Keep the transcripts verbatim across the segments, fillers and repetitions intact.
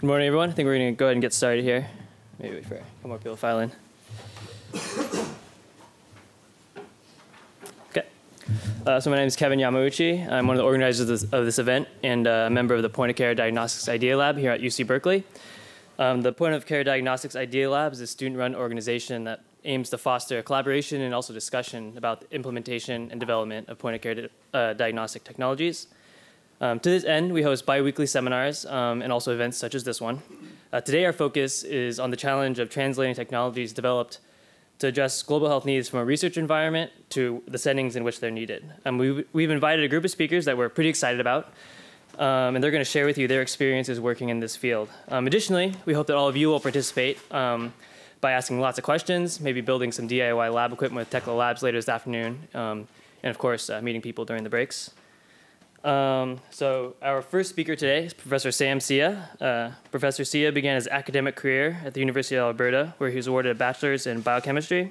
Good morning, everyone. I think we're going to go ahead and get started here. Maybe wait for a couple more people to file in. Okay. Uh, so my name is Kevin Yamauchi. I'm one of the organizers of this, of this event and a member of the Point of Care Diagnostics Idea Lab here at U C Berkeley. Um, the Point of Care Diagnostics Idea Lab is a student-run organization that aims to foster collaboration and also discussion about the implementation and development of point-of-care uh, diagnostic technologies. Um, to this end, we host bi-weekly seminars um, and also events such as this one. Uh, today, our focus is on the challenge of translating technologies developed to address global health needs from a research environment to the settings in which they're needed. Um, we, we've invited a group of speakers that we're pretty excited about, um, and they're going to share with you their experiences working in this field. Um, additionally, we hope that all of you will participate um, by asking lots of questions, maybe building some D I Y lab equipment with Tekla Labs later this afternoon, um, and of course, uh, meeting people during the breaks. Um, so our first speaker today is Professor Sam Sia. Uh, Professor Sia began his academic career at the University of Alberta, where he was awarded a bachelor's in biochemistry.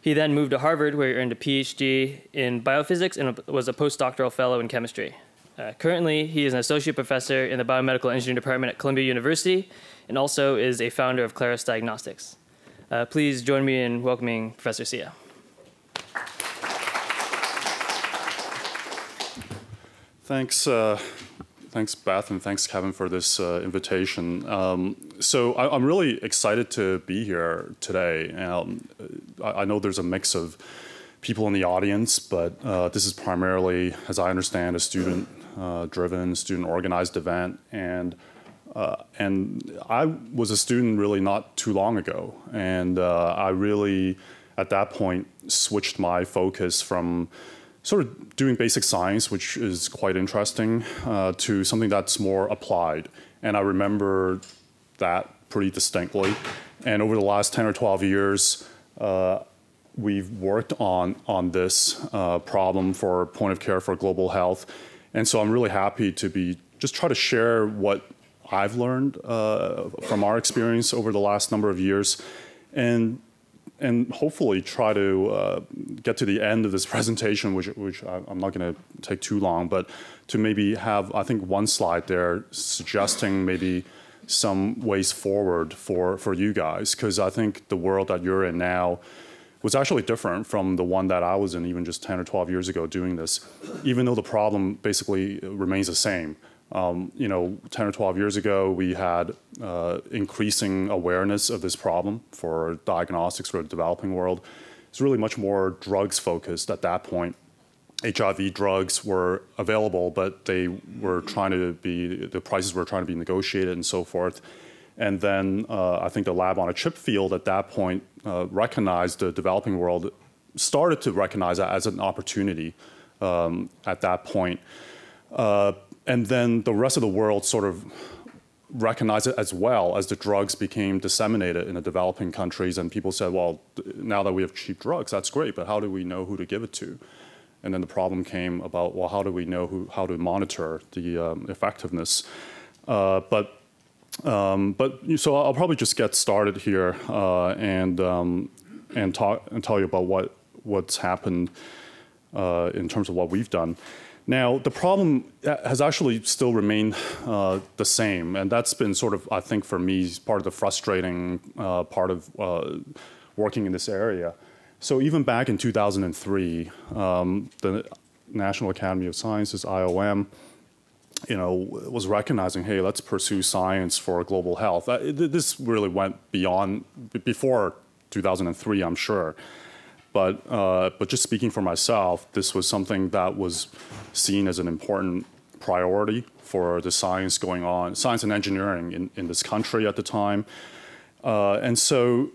He then moved to Harvard, where he earned a PhD in biophysics and was a postdoctoral fellow in chemistry. Uh, currently, he is an associate professor in the biomedical engineering department at Columbia University, and also is a founder of Claros Diagnostics. Uh, please join me in welcoming Professor Sia. Thanks, uh, thanks, Beth, and thanks, Kevin, for this uh, invitation. Um, so I, I'm really excited to be here today. Um, I, I know there's a mix of people in the audience, but uh, this is primarily, as I understand, a student-driven, uh, student-organized event. And uh, and I was a student really not too long ago, and uh, I really, at that point, switched my focus from sort of doing basic science, which is quite interesting, uh, to something that's more applied. And I remember that pretty distinctly. And over the last ten or twelve years, uh, we've worked on, on this uh, problem for point of care for global health. And so I'm really happy to be, just try to share what I've learned uh, from our experience over the last number of years. And and hopefully try to uh, get to the end of this presentation, which, which I'm not going to take too long, but to maybe have, I think, one slide there suggesting maybe some ways forward for, for you guys, because I think the world that you're in now was actually different from the one that I was in even just ten or twelve years ago doing this, even though the problem basically remains the same. Um, you know, ten or twelve years ago, we had uh, increasing awareness of this problem for diagnostics for the developing world. It's really much more drugs focused at that point. H I V drugs were available, but they were trying to be, the prices were trying to be negotiated and so forth. And then uh, I think the lab on a chip field at that point uh, recognized the developing world, started to recognize that as an opportunity um, at that point. Uh, And then the rest of the world sort of recognized it as well as the drugs became disseminated in the developing countries. And people said, well, now that we have cheap drugs, that's great, but how do we know who to give it to? And then the problem came about, well, how do we know who, how to monitor the um, effectiveness? Uh, but, um, but so I'll probably just get started here uh, and, um, and, talk, and tell you about what, what's happened uh, in terms of what we've done. Now, the problem has actually still remained uh, the same, and that's been sort of, I think for me, part of the frustrating uh, part of uh, working in this area. So even back in two thousand three, um, the National Academy of Sciences, I O M, you know, was recognizing, hey, let's pursue science for global health. Uh, this really went beyond, before two thousand three, I'm sure. But, uh, but just speaking for myself, this was something that was seen as an important priority for the science going on, science and engineering in, in this country at the time. Uh, and so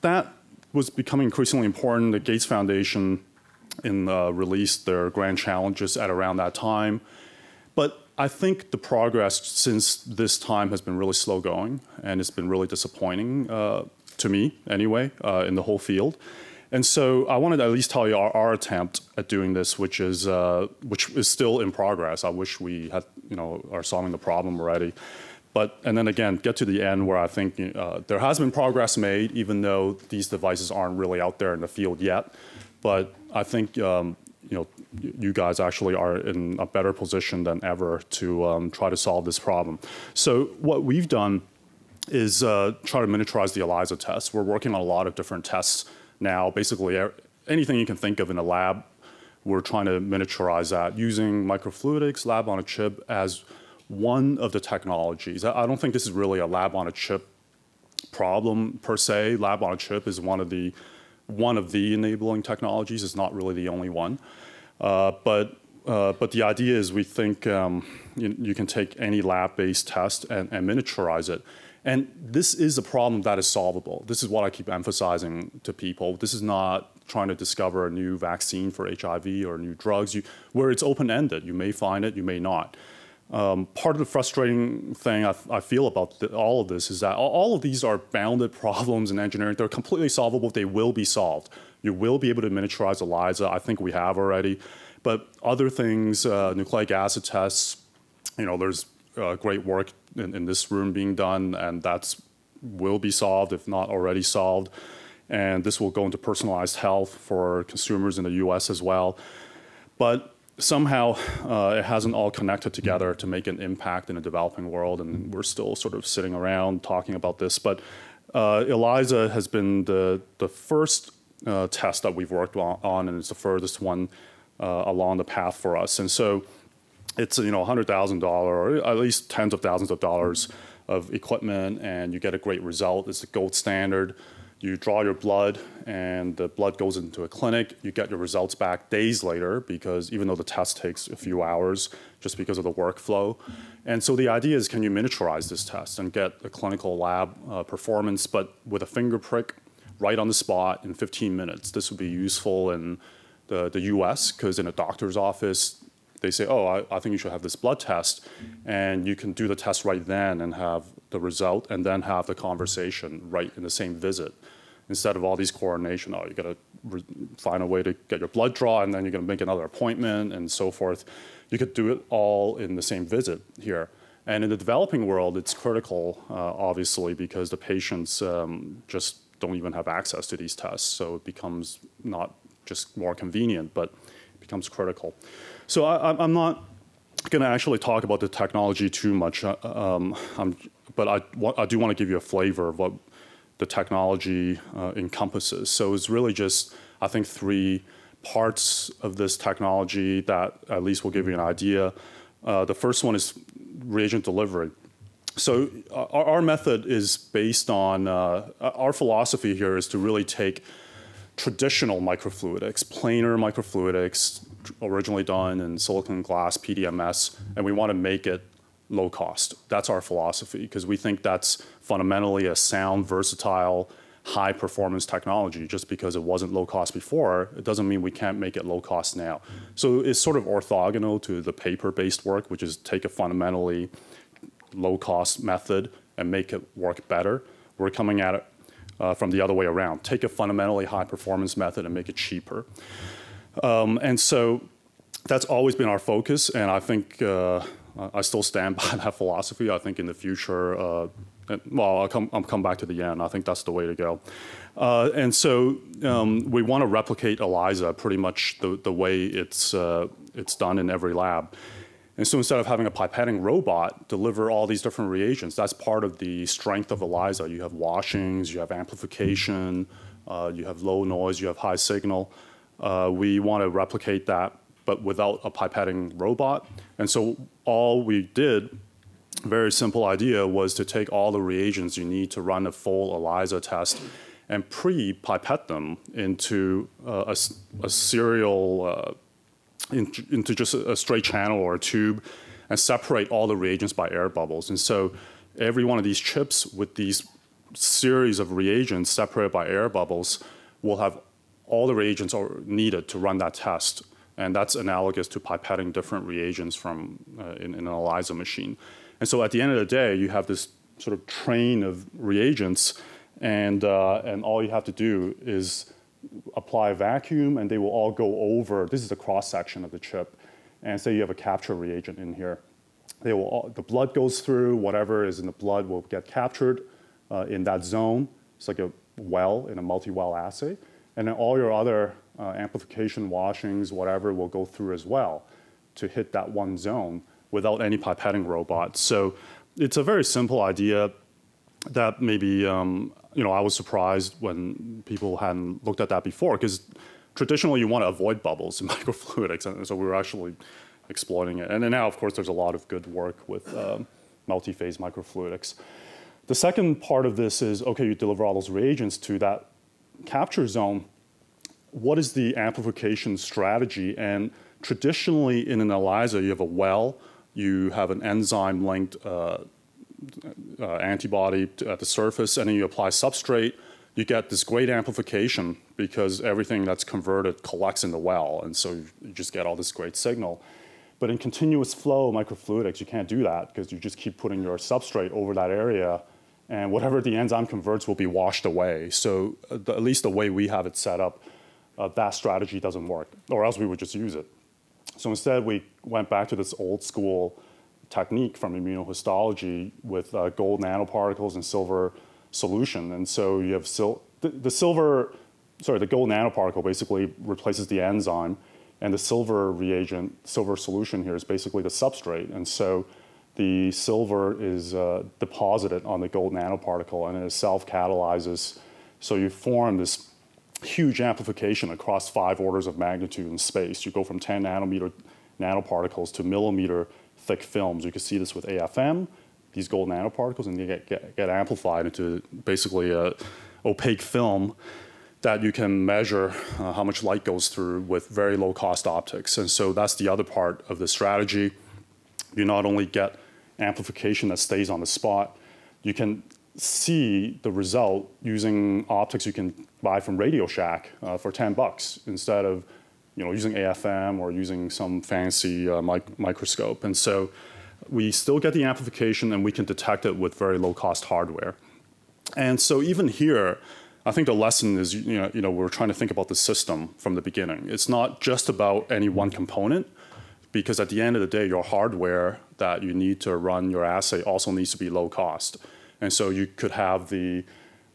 that was becoming increasingly important. The Gates Foundation in, uh, released their grand challenges at around that time. But I think the progress since this time has been really slow going, and it's been really disappointing uh, to me anyway uh, in the whole field. And so I wanted to at least tell you our, our attempt at doing this, which is uh, which is still in progress. I wish we had, you know, are solving the problem already. But and then again, get to the end where I think uh, there has been progress made, even though these devices aren't really out there in the field yet. But I think um, you know, you guys actually are in a better position than ever to um, try to solve this problem. So what we've done is uh, try to miniaturize the ELISA test. We're working on a lot of different tests now. Basically, anything you can think of in a lab, we're trying to miniaturize that using microfluidics, lab on a chip as one of the technologies. I don't think this is really a lab on a chip problem per se. Lab on a chip is one of the one of the enabling technologies. It's not really the only one. Uh, but uh, but the idea is we think um, you, you can take any lab-based test and, and miniaturize it. And this is a problem that is solvable. This is what I keep emphasizing to people. This is not trying to discover a new vaccine for H I V or new drugs, you, where it's open-ended. You may find it, you may not. Um, part of the frustrating thing I, I feel about the, all of this is that all of these are bounded problems in engineering. They're completely solvable. They will be solved. You will be able to miniaturize ELISA. I think we have already. But other things, uh, nucleic acid tests, you know, there's uh, great work in, in this room being done, and that's will be solved, if not already solved. And this will go into personalized health for consumers in the U S as well. But somehow uh, it hasn't all connected together to make an impact in a developing world, and we're still sort of sitting around talking about this. But uh, ELISA has been the, the first uh, test that we've worked on, and it's the furthest one uh, along the path for us. And so it's, you know, one hundred thousand dollars or at least tens of thousands of dollars of equipment, and you get a great result. It's the gold standard. You draw your blood, and the blood goes into a clinic. You get your results back days later, because even though the test takes a few hours, just because of the workflow. And so the idea is, can you miniaturize this test and get a clinical lab uh, performance, but with a finger prick right on the spot in fifteen minutes? This would be useful in the, the U S, because in a doctor's office, they say, oh, I, I think you should have this blood test. And you can do the test right then and have the result, and then have the conversation right in the same visit, instead of all these coordination. Oh, you got to find a way to get your blood draw, and then you're going to make another appointment, and so forth. You could do it all in the same visit here. And in the developing world, it's critical, uh, obviously, because the patients um, just don't even have access to these tests. So it becomes not just more convenient, but it becomes critical. So I, I'm not going to actually talk about the technology too much, um, I'm, but I, I do want to give you a flavor of what the technology uh, encompasses. So it's really just, I think, three parts of this technology that at least will give you an idea. Uh, the first one is reagent delivery. So our, our method is based on, uh, our philosophy here is to really take traditional microfluidics, planar microfluidics, originally done in silicon glass P D M S, and we want to make it low cost. That's our philosophy, because we think that's fundamentally a sound, versatile, high performance technology. Just because it wasn't low cost before, it doesn't mean we can't make it low cost now. So it's sort of orthogonal to the paper-based work, which is take a fundamentally low cost method and make it work better. We're coming at it uh, from the other way around. Take a fundamentally high performance method and make it cheaper. Um, and so that's always been our focus, and I think uh, I still stand by that philosophy. I think in the future, uh, well, I'll come, I'll come back to the end. I think that's the way to go. Uh, and so um, we want to replicate ELISA pretty much the, the way it's, uh, it's done in every lab. And so instead of having a pipetting robot deliver all these different reagents, that's part of the strength of ELISA. You have washings, you have amplification, uh, you have low noise, you have high signal. Uh, we want to replicate that, but without a pipetting robot. And so all we did, very simple idea, was to take all the reagents you need to run a full ELISA test and pre-pipette them into uh, a, a serial, uh, in, into just a, a straight channel or a tube, and separate all the reagents by air bubbles. And so every one of these chips with these series of reagents separated by air bubbles will have all the reagents are needed to run that test, and that's analogous to pipetting different reagents from uh, in, in an ELISA machine. And so at the end of the day, you have this sort of train of reagents, and, uh, and all you have to do is apply a vacuum, and they will all go over. This is the cross-section of the chip, and say you have a capture reagent in here. They will all, the blood goes through, whatever is in the blood will get captured uh, in that zone. It's like a well in a multi-well assay. And then all your other uh, amplification washings, whatever will go through as well to hit that one zone without any pipetting robots. So it's a very simple idea that maybe, um, you know, I was surprised when people hadn't looked at that before, because traditionally you want to avoid bubbles in microfluidics, and so we were actually exploiting it. And then now, of course, there's a lot of good work with um, multi-phase microfluidics. The second part of this is, okay, you deliver all those reagents to that capture zone. What is the amplification strategy? And traditionally in an ELISA, you have a well, you have an enzyme-linked uh, uh, antibody to, at the surface, and then you apply substrate. You get this great amplification because everything that's converted collects in the well, and so you just get all this great signal. But in continuous flow microfluidics, you can't do that because you just keep putting your substrate over that area, and whatever the enzyme converts will be washed away. So uh, the, at least the way we have it set up, uh, that strategy doesn't work, or else we would just use it. So instead, we went back to this old school technique from immunohistology with uh, gold nanoparticles and silver solution. And so you have sil the, the silver, sorry, the gold nanoparticle basically replaces the enzyme. And the silver reagent, silver solution here is basically the substrate. And so the silver is uh, deposited on the gold nanoparticle, and it self-catalyzes. So you form this huge amplification across five orders of magnitude in space. You go from ten nanometer nanoparticles to millimeter thick films. You can see this with A F M, these gold nanoparticles, and they get, get, get amplified into basically an opaque film that you can measure uh, how much light goes through with very low cost optics. And so that's the other part of the strategy. You not only get amplification that stays on the spot, you can see the result using optics you can buy from Radio Shack uh, for ten bucks instead of, you know, using A F M or using some fancy uh, mic microscope. And so we still get the amplification, and we can detect it with very low cost hardware. And so even here, I think the lesson is, you know, you know, we're trying to think about the system from the beginning. It's not just about any one component, because at the end of the day, your hardware that you need to run your assay also needs to be low cost. And so you could have the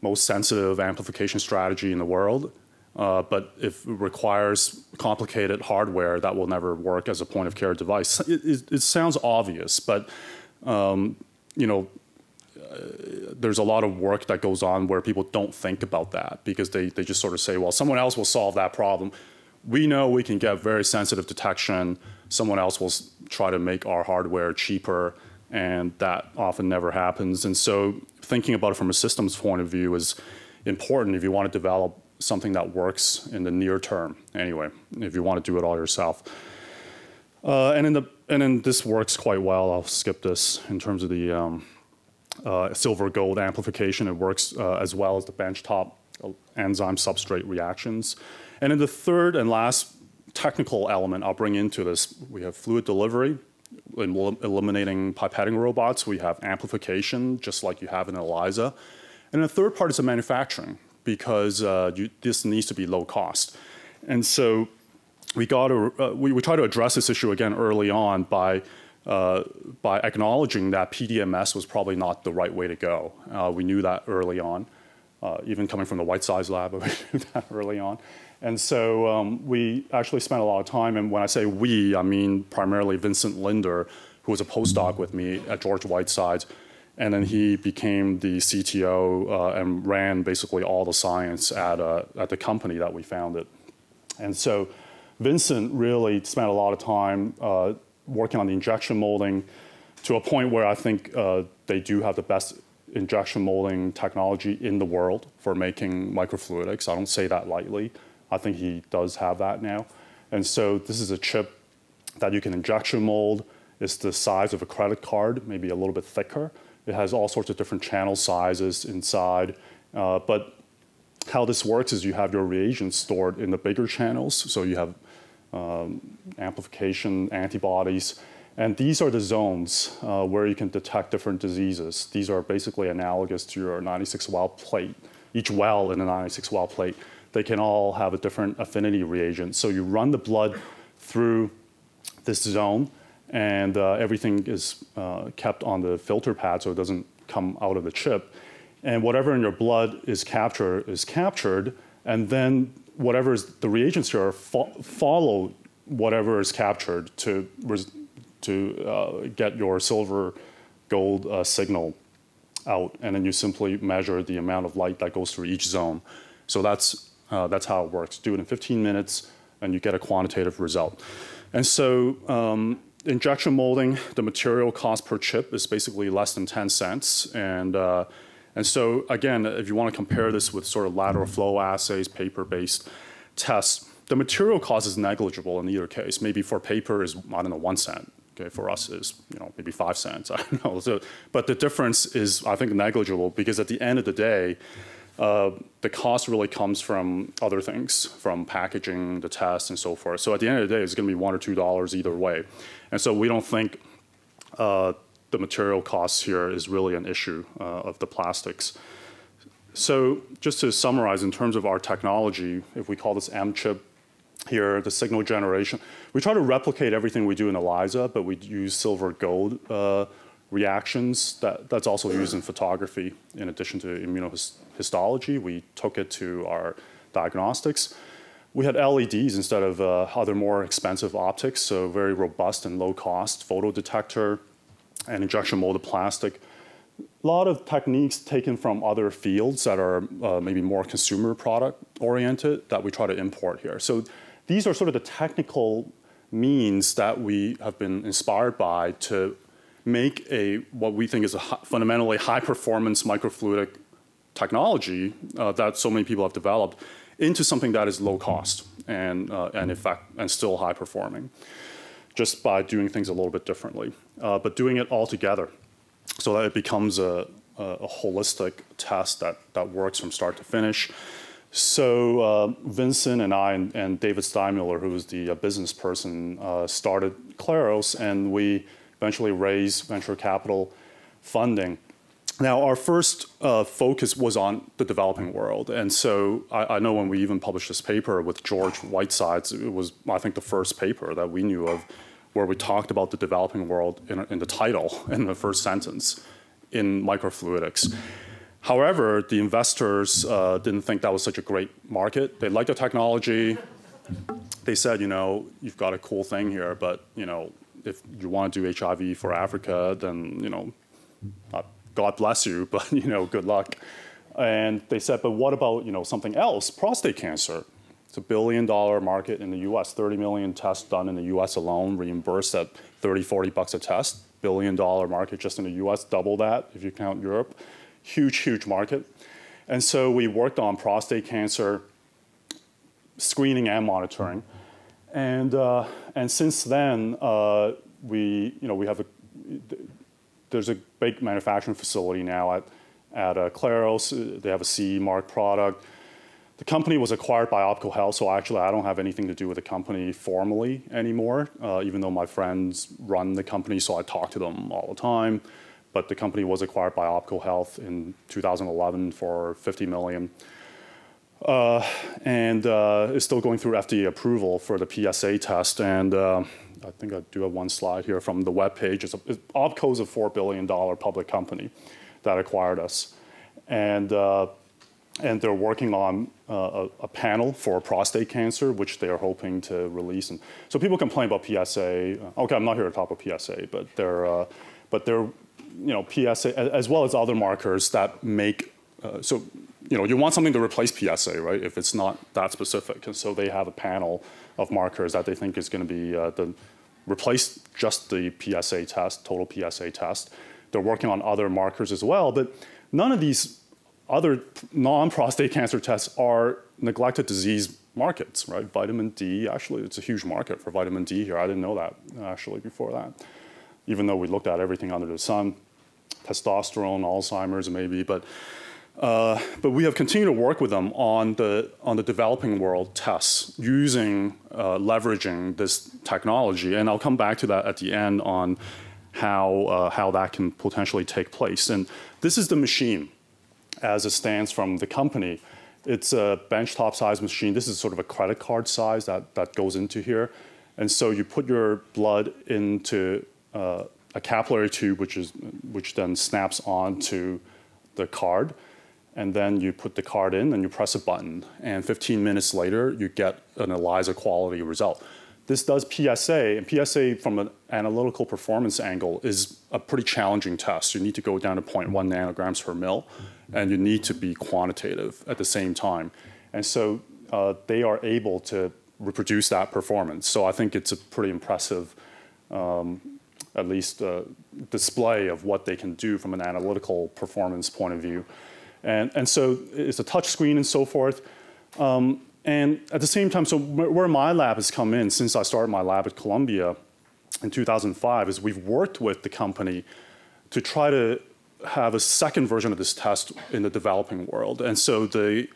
most sensitive amplification strategy in the world, uh, but if it requires complicated hardware, that will never work as a point of care device. It, it, it sounds obvious, but, um, you know, there's a lot of work that goes on where people don't think about that, because they, they just sort of say, well, someone else will solve that problem. We know we can get very sensitive detection. Someone else will try to make our hardware cheaper, and that often never happens. And so thinking about it from a systems point of view is important if you want to develop something that works in the near term anyway, if you want to do it all yourself. Uh, and, in the, and then this works quite well. I'll skip this in terms of the... Um, Uh, silver gold amplification. It works uh, as well as the benchtop enzyme substrate reactions. And then the third and last technical element I'll bring into this, we have fluid delivery, el eliminating pipetting robots. We have amplification, just like you have in ELISA. And the third part is the manufacturing, because uh, you, this needs to be low cost. And so we got to, uh, we, we try to address this issue again early on by Uh, by acknowledging that P D M S was probably not the right way to go. Uh, we knew that early on, uh, even coming from the Whitesides lab, we knew that early on. And so um, we actually spent a lot of time, and when I say we, I mean primarily Vincent Linder, who was a postdoc with me at George Whitesides, and then he became the C T O uh, and ran basically all the science at, uh, at the company that we founded. And so Vincent really spent a lot of time uh, working on the injection molding to a point where I think uh, they do have the best injection molding technology in the world for making microfluidics. I don't say that lightly. I think he does have that now. And so this is a chip that you can injection mold. It's the size of a credit card, maybe a little bit thicker. It has all sorts of different channel sizes inside. Uh, but how this works is you have your reagents stored in the bigger channels. So you have Um, amplification, antibodies, and these are the zones uh, where you can detect different diseases. These are basically analogous to your ninety-six well plate. Each well in a ninety-six well plate, they can all have a different affinity reagent. So you run the blood through this zone, and uh, everything is uh, kept on the filter pad so it doesn't come out of the chip. And whatever in your blood is captured is captured, and then whatever is the reagents are fo follow whatever is captured to to uh, get your silver gold uh, signal out, and then you simply measure the amount of light that goes through each zone. So that's uh, that's how it works. Do it in fifteen minutes, and you get a quantitative result. And so um, injection molding, the material cost per chip is basically less than ten cents, and uh, and so again, if you want to compare this with sort of lateral flow assays, paper-based tests, the material cost is negligible in either case. Maybe for paper is, I don't know, one cent. Okay, for us is, you know, maybe five cents. I don't know. So, but the difference is, I think, negligible, because at the end of the day, uh, the cost really comes from other things, from packaging, the test, and so forth. So at the end of the day, it's going to be one or two dollars either way. And so we don't think uh, the material costs here is really an issue uh, of the plastics. So just to summarize, in terms of our technology, if we call this mChip here, the signal generation, we try to replicate everything we do in ELISA, but we use silver gold uh, reactions. That, that's also used in photography in addition to immunohistology. We took it to our diagnostics. We had L E Ds instead of uh, other more expensive optics, so very robust and low cost photo detector and injection molded plastic. A lot of techniques taken from other fields that are uh, maybe more consumer product oriented that we try to import here. So these are sort of the technical means that we have been inspired by to make a what we think is a fundamentally high-performance microfluidic technology uh, that so many people have developed into something that is low cost and, uh, and, effect, and still high-performing, just by doing things a little bit differently, uh, but doing it all together so that it becomes a, a, a holistic test that, that works from start to finish. So uh, Vincent and I and, and David Steinmuller, who was the uh, business person, uh, started Claros, and we eventually raised venture capital funding. Now, our first uh, focus was on the developing world. And so I, I know when we even published this paper with George Whitesides, it was, I think, the first paper that we knew of where we talked about the developing world in, in the title, in the first sentence, in microfluidics. However, the investors uh, didn't think that was such a great market. They liked the technology. They said, you know, you've got a cool thing here, but, you know, if you want to do H I V for Africa, then, you know, uh, God bless you, but, you know, good luck. And they said, but what about, you know, something else, prostate cancer? It's a billion dollar market in the U S, thirty million tests done in the U S alone, reimbursed at thirty, forty bucks a test. Billion dollar market just in the U S, double that if you count Europe. Huge, huge market. And so we worked on prostate cancer screening and monitoring. And, uh, and since then, uh, we, you know, we have a, there's a big manufacturing facility now at, at uh, Claros. They have a C E mark product. The company was acquired by OPKO Health, so actually I don't have anything to do with the company formally anymore, uh, even though my friends run the company, so I talk to them all the time. But the company was acquired by OPKO Health in two thousand eleven for fifty million dollars. Uh, and uh, it's still going through F D A approval for the P S A test. And uh, I think I do have one slide here from the webpage. It's a, it, OPKO is a four billion dollar public company that acquired us. And, uh, and they're working on uh, a, a panel for prostate cancer, which they are hoping to release. And so people complain about P S A. Okay, I'm not here to talk about P S A, but they're, uh, but they're, you know, P S A, as well as other markers that make, uh, so, you know, you want something to replace P S A, right, if it's not that specific. And so they have a panel of markers that they think is going to be uh, the, replace just the P S A test, total P S A test. They're working on other markers as well, but none of these other non-prostate cancer tests are neglected disease markets, right? Vitamin D, actually, it's a huge market for vitamin D here. I didn't know that, actually, before that, even though we looked at everything under the sun, testosterone, Alzheimer's maybe, but uh, but we have continued to work with them on the on the developing world tests using uh, leveraging this technology, and I'll come back to that at the end on how uh, how that can potentially take place. And this is the machine as it stands from the company. It's a benchtop size machine. This is sort of a credit card size that that goes into here, and so you put your blood into Uh, a capillary tube, which is which then snaps onto the card, and then you put the card in and you press a button, and fifteen minutes later, you get an ELISA quality result. This does P S A, and P S A from an analytical performance angle is a pretty challenging test. You need to go down to zero point one nanograms per mil, and you need to be quantitative at the same time. And so uh, they are able to reproduce that performance. So I think it's a pretty impressive, um, at least, uh, display of what they can do from an analytical performance point of view. And, and so it's a touch screen and so forth. Um, And at the same time, so where my lab has come in since I started my lab at Columbia in two thousand five is we've worked with the company to try to have a second version of this test in the developing world. And so the,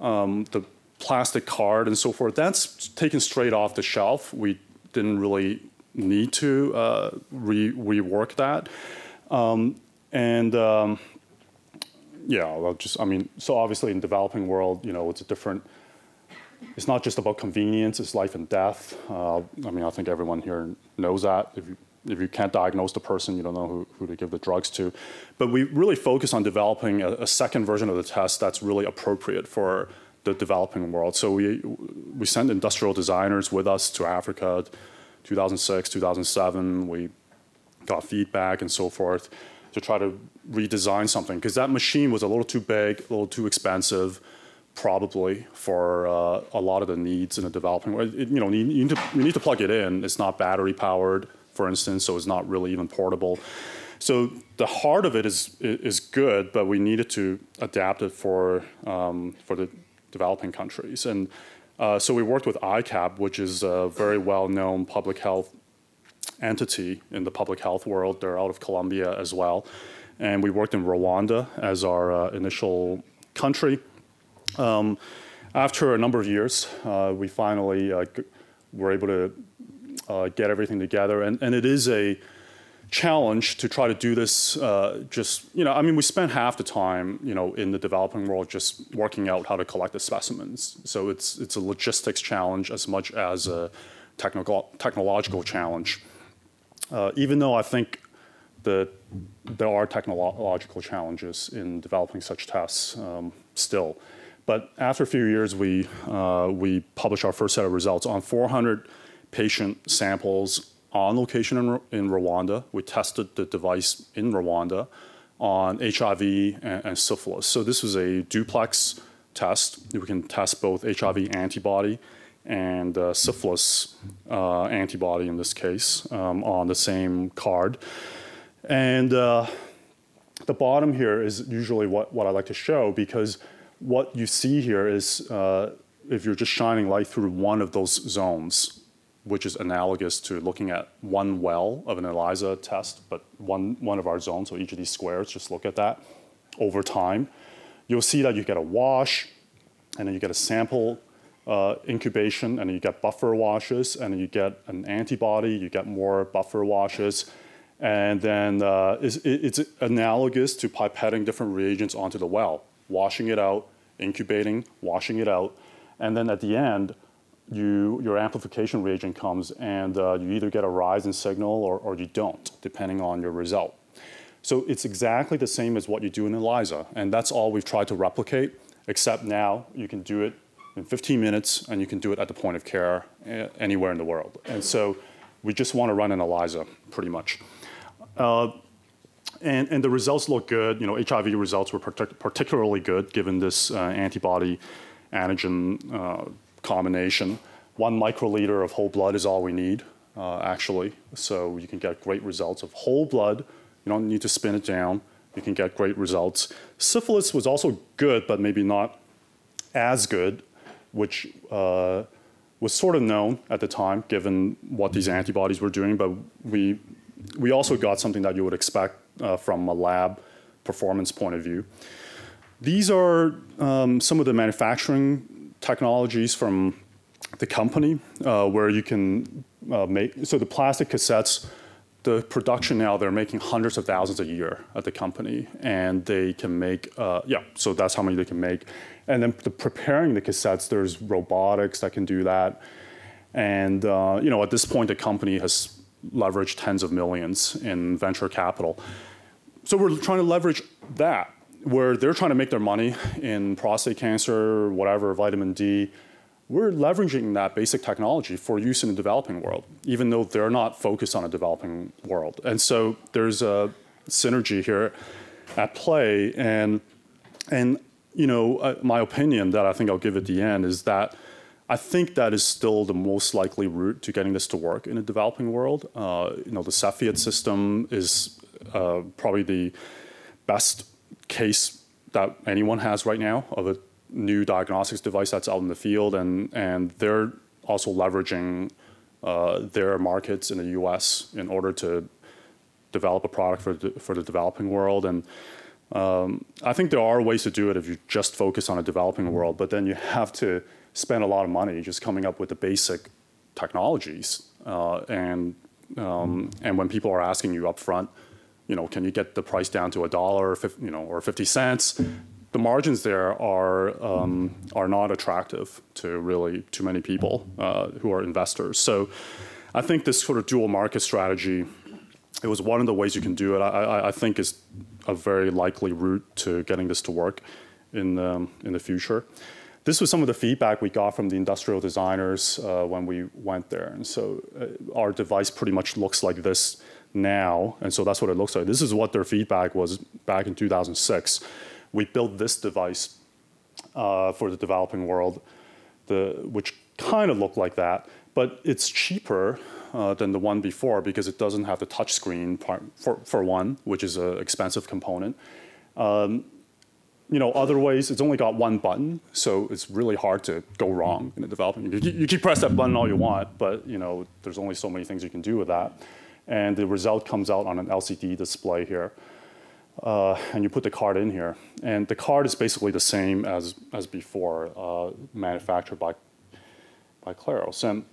um, the plastic card and so forth, that's taken straight off the shelf. We didn't really need to uh, re rework that. Um, and um, yeah, I'll just, I mean, so obviously in developing world, you know, it's a different, it's not just about convenience, it's life and death. Uh, I mean, I think everyone here knows that. If you, if you can't diagnose the person, you don't know who, who to give the drugs to. But we really focus on developing a, a second version of the test that's really appropriate for the developing world. So we, we sent industrial designers with us to Africa, two thousand six, two thousand seven. We got feedback and so forth to try to redesign something, because that machine was a little too big, a little too expensive, probably for uh, a lot of the needs in the developing world. It, you know, you need, to, you need to plug it in. It's not battery powered, for instance, so it's not really even portable. So the heart of it is is good, but we needed to adapt it for um, for the developing countries. And uh, so we worked with I CAP, which is a very well known public health entity in the public health world. They're out of Colombia as well, and we worked in Rwanda as our uh, initial country. Um, after a number of years, uh, we finally uh, were able to uh, get everything together, and, and it is a challenge to try to do this uh, just, you know, I mean, we spent half the time, you know, in the developing world just working out how to collect the specimens. So it's, it's a logistics challenge as much as a technical, technological challenge, uh, even though I think that there are technological challenges in developing such tests um, still. But after a few years, we, uh, we published our first set of results on four hundred patient samples on location in, in Rwanda. We tested the device in Rwanda on H I V and, and syphilis. So this was a duplex test. We can test both H I V antibody and uh, syphilis uh, antibody in this case um, on the same card. And uh, the bottom here is usually what, what I like to show, because what you see here is uh, if you're just shining light through one of those zones, which is analogous to looking at one well of an ELISA test, but one, one of our zones, so each of these squares, just look at that over time. You'll see that you get a wash, and then you get a sample uh, incubation, and then you get buffer washes, and then you get an antibody, you get more buffer washes. And then uh, it's, it's analogous to pipetting different reagents onto the well, washing it out, incubating, washing it out, and then at the end, you, your amplification reagent comes, and uh, you either get a rise in signal or, or you don't, depending on your result. So it's exactly the same as what you do in ELISA, and that's all we've tried to replicate, except now you can do it in fifteen minutes, and you can do it at the point of care anywhere in the world. And so we just want to run an ELISA, pretty much. Uh, And, and the results look good. You know, H I V results were partic particularly good given this uh, antibody antigen uh, combination. One microliter of whole blood is all we need, uh, actually. So you can get great results of whole blood. You don't need to spin it down. You can get great results. Syphilis was also good, but maybe not as good, which uh, was sort of known at the time given what these antibodies were doing. But we, we also got something that you would expect Uh, from a lab performance point of view. These are um, some of the manufacturing technologies from the company uh, where you can uh, make, so the plastic cassettes, the production now, they're making hundreds of thousands a year at the company, and they can make, uh, yeah, so that's how many they can make. And then the preparing the cassettes, there's robotics that can do that. And uh, you know, at this point, the company has leveraged tens of millions in venture capital. So we're trying to leverage that where they're trying to make their money in prostate cancer, whatever, vitamin D, we're leveraging that basic technology for use in the developing world, even though they're not focused on a developing world. And so there's a synergy here at play. And, and you know, uh, my opinion that I think I'll give at the end is that I think that is still the most likely route to getting this to work in a developing world. Uh, you know, the Cepheid system is uh, probably the best case that anyone has right now of a new diagnostics device that's out in the field, and, and they're also leveraging uh, their markets in the U S in order to develop a product for the, for the developing world. And um, I think there are ways to do it if you just focus on a developing world, but then you have to spend a lot of money just coming up with the basic technologies. Uh, and, um, and when people are asking you up front, you know, can you get the price down to a dollar, you know, or fifty cents? The margins there are um, are not attractive to really too many people uh, who are investors. So I think this sort of dual market strategy, it was one of the ways you can do it. I, I think is a very likely route to getting this to work in the, in the future. This was some of the feedback we got from the industrial designers uh, when we went there. And so uh, our device pretty much looks like this now. And so that's what it looks like. This is what their feedback was back in two thousand six. We built this device uh, for the developing world, the, which kind of looked like that. But it's cheaper uh, than the one before because it doesn't have the touch screen part for, for one, which is an expensive component. Um, You know, other ways, it's only got one button, so it's really hard to go wrong in the development. You, you can press that button all you want, but, you know, there's only so many things you can do with that. And the result comes out on an L C D display here. Uh, and you put the card in here. And the card is basically the same as, as before, uh, manufactured by, by Claros. And,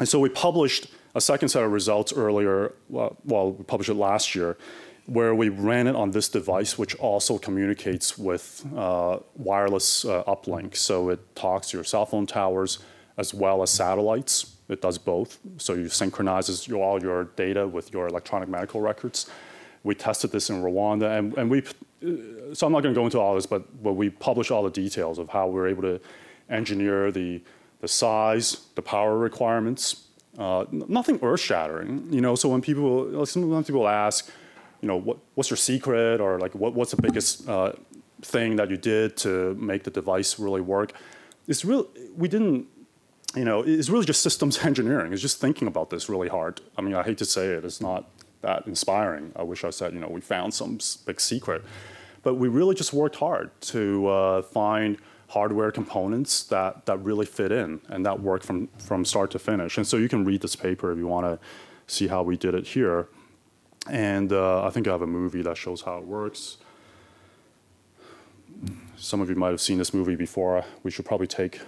and so we published a second set of results earlier, well, well we published it last year, where we ran it on this device, which also communicates with uh, wireless uh, uplink. So it talks to your cell phone towers as well as satellites. It does both. So you synchronizes your, all your data with your electronic medical records. We tested this in Rwanda, and, and we, so I'm not gonna go into all this, but, but we publish all the details of how we were able to engineer the, the size, the power requirements, uh, nothing earth shattering. You know, so when people, like sometimes people ask, you know, what, what's your secret, or like what, what's the biggest uh, thing that you did to make the device really work? It's real. We didn't, you know, it's really just systems engineering. It's just thinking about this really hard. I mean, I hate to say it, it's not that inspiring. I wish I said, you know, we found some big secret, but we really just worked hard to uh, find hardware components that that really fit in and that work from from start to finish. And so you can read this paper if you want to see how we did it here. And uh, I think I have a movie that shows how it works. Some of you might have seen this movie before. We should probably take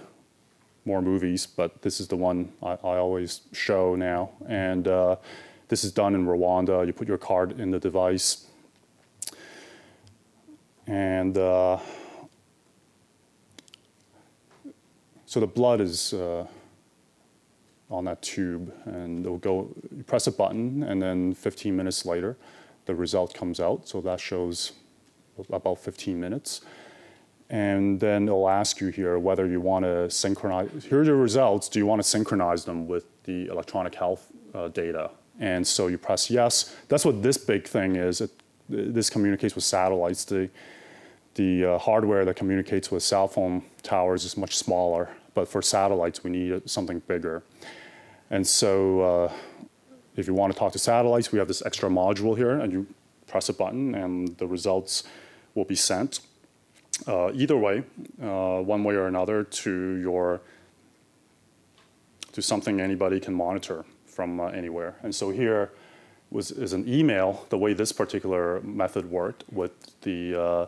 more movies, but this is the one I, I always show now. And uh, this is done in Rwanda. You put your card in the device. And uh, so the blood is uh, on that tube, and it'll go, you press a button, and then fifteen minutes later, the result comes out. So that shows about fifteen minutes. And then it'll ask you here whether you want to synchronize, here are your results, do you want to synchronize them with the electronic health uh, data? And so you press yes. That's what this big thing is. It, this communicates with satellites. The, the uh, hardware that communicates with cell phone towers is much smaller, but for satellites, we need something bigger. And so uh, if you want to talk to satellites, we have this extra module here, and you press a button, and the results will be sent uh, either way, uh, one way or another, to your to something anybody can monitor from uh, anywhere. And so here was, is an email, the way this particular method worked with the, uh,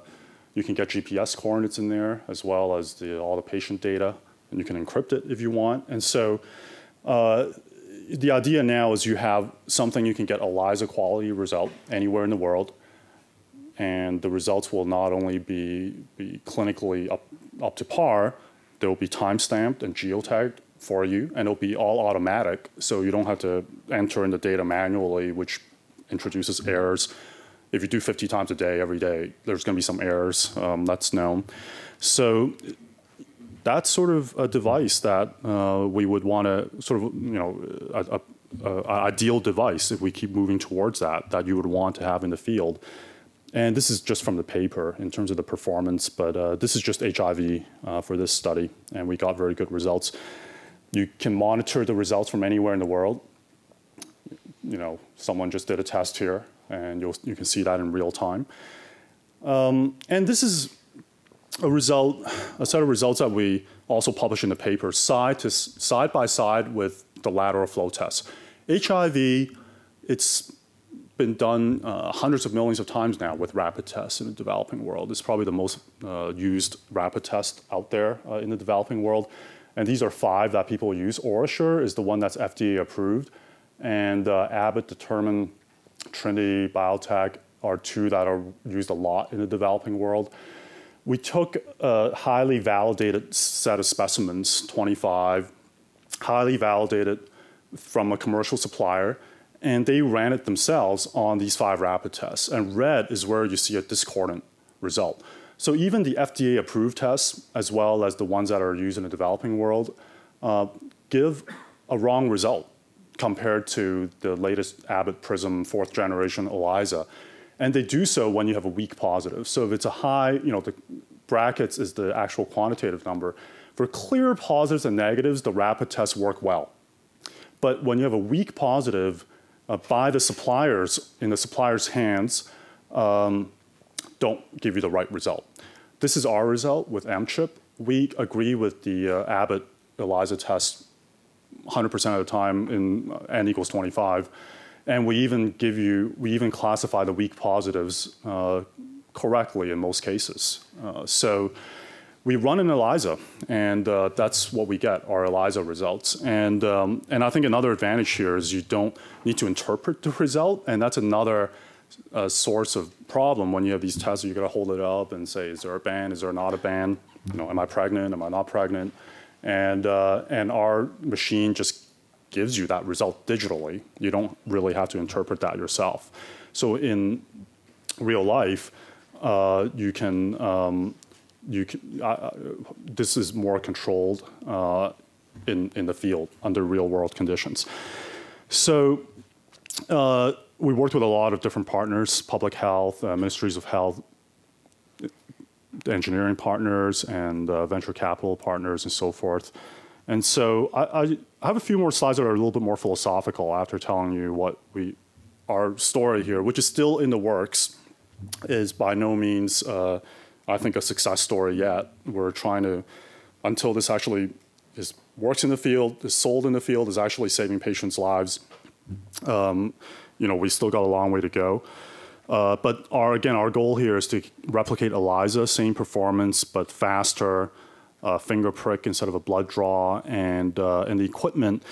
you can get G P S coordinates in there, as well as the, all the patient data, and you can encrypt it if you want. And so Uh, the idea now is you have something you can get ELISA quality result anywhere in the world, and the results will not only be, be clinically up, up to par, they'll be time-stamped and geotagged for you, and it'll be all automatic, so you don't have to enter in the data manually, which introduces errors if you do fifty times a day, every day, there's going to be some errors. Um, that's known. So that's sort of a device that uh, we would want to sort of, you know, a, a Uh, ideal device, if we keep moving towards that, that you would want to have in the field. And this is just from the paper in terms of the performance, but uh, this is just H I V uh, for this study, and we got very good results. You can monitor the results from anywhere in the world. You know, someone just did a test here, and you'll, you can see that in real time. Um, and this is a result, a set of results that we also published in the paper, side to side by side with the lateral flow test. H I V, it's been done uh, hundreds of millions of times now with rapid tests in the developing world. It's probably the most uh, used rapid test out there uh, in the developing world. And these are five that people use. OraSure is the one that's F D A approved. And uh, Abbott, Determined, Trinity, Biotech are two that are used a lot in the developing world. We took a highly validated set of specimens, twenty-five, highly validated from a commercial supplier, and they ran it themselves on these five rapid tests. And red is where you see a discordant result. So even the F D A-approved tests, as well as the ones that are used in the developing world, uh, give a wrong result compared to the latest Abbott Prism fourth generation ELISA. And they do so when you have a weak positive. So if it's a high, you know, the brackets is the actual quantitative number. For clear positives and negatives, the rapid tests work well. But when you have a weak positive uh, by the suppliers, in the supplier's hands, um, don't give you the right result. This is our result with mChip. We agree with the uh, Abbott ELISA test one hundred percent of the time in uh, N equals twenty-five. And we even give you, we even classify the weak positives uh, correctly in most cases. Uh, so. We run an ELISA, and uh, that's what we get, our ELISA results. And, um, and I think another advantage here is you don't need to interpret the result, and that's another uh, source of problem when you have these tests. You've got to hold it up and say, is there a band, is there not a band? You know, am I pregnant, am I not pregnant? And, uh, and our machine just gives you that result digitally. You don't really have to interpret that yourself. So in real life, uh, you can, um, You can, uh, this is more controlled uh, in, in the field under real world conditions. So uh, we worked with a lot of different partners, public health, uh, ministries of health, engineering partners, and uh, venture capital partners and so forth. And so I, I have a few more slides that are a little bit more philosophical after telling you what we, our story here, which is still in the works, is by no means uh, I think a success story yet. We're trying to, until this actually is, works in the field, is sold in the field, is actually saving patients' lives, um, you know, we still got a long way to go. Uh, but our, again, our goal here is to replicate ELISA, same performance, but faster, uh, finger prick instead of a blood draw, and, uh, and the equipment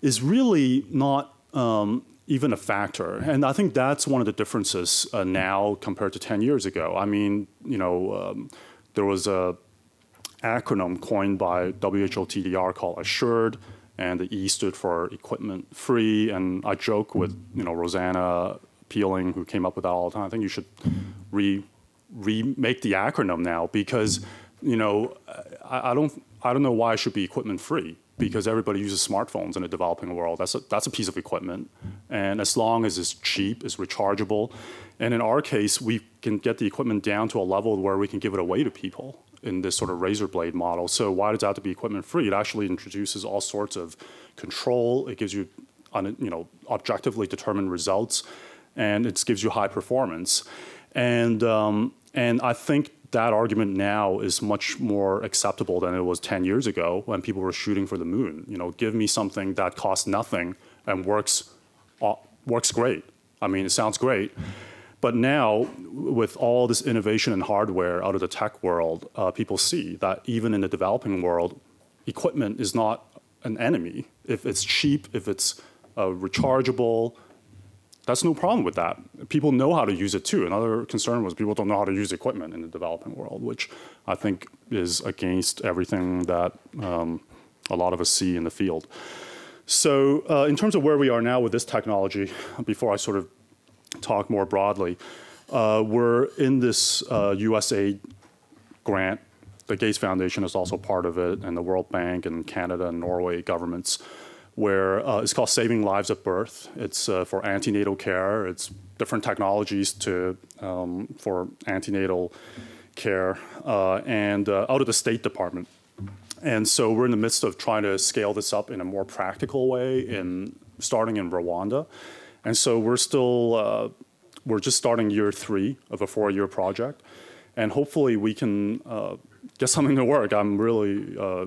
is really not um, even a factor. And I think that's one of the differences uh, now compared to ten years ago. I mean, you know, um, there was a acronym coined by W H O T D R called Assured, and the E stood for equipment free. And I joke with, you know, Rosanna Peeling, who came up with that all the time. I think you should re remake the acronym now, because, you know, I, I don't I don't know why it should be equipment free, because everybody uses smartphones in the developing world. That's a, that's a piece of equipment. And as long as it's cheap, it's rechargeable. And in our case, we can get the equipment down to a level where we can give it away to people in this sort of razor blade model. So why does it have to be equipment free? It actually introduces all sorts of control. It gives you, you know, objectively determined results, and it gives you high performance. And, um, and I think that argument now is much more acceptable than it was ten years ago when people were shooting for the moon. You know, give me something that costs nothing and works, uh, works great. I mean, it sounds great. But now, with all this innovation in hardware out of the tech world, uh, people see that even in the developing world, equipment is not an enemy. If it's cheap, if it's uh, rechargeable, that's no problem with that. People know how to use it too. Another concern was people don't know how to use equipment in the developing world, which I think is against everything that um, a lot of us see in the field. So uh, in terms of where we are now with this technology, before I sort of talk more broadly, uh, were in this uh, U S A I D grant. The Gates Foundation is also part of it, and the World Bank and Canada and Norway governments, where uh, it's called Saving Lives at Birth. It's uh, for antenatal care. It's different technologies to um, for antenatal care, uh, and uh, out of the State Department. And so we're in the midst of trying to scale this up in a more practical way, in starting in Rwanda. And so we're still, uh, we're just starting year three of a four-year project, and hopefully we can uh, get something to work. I'm really, uh, I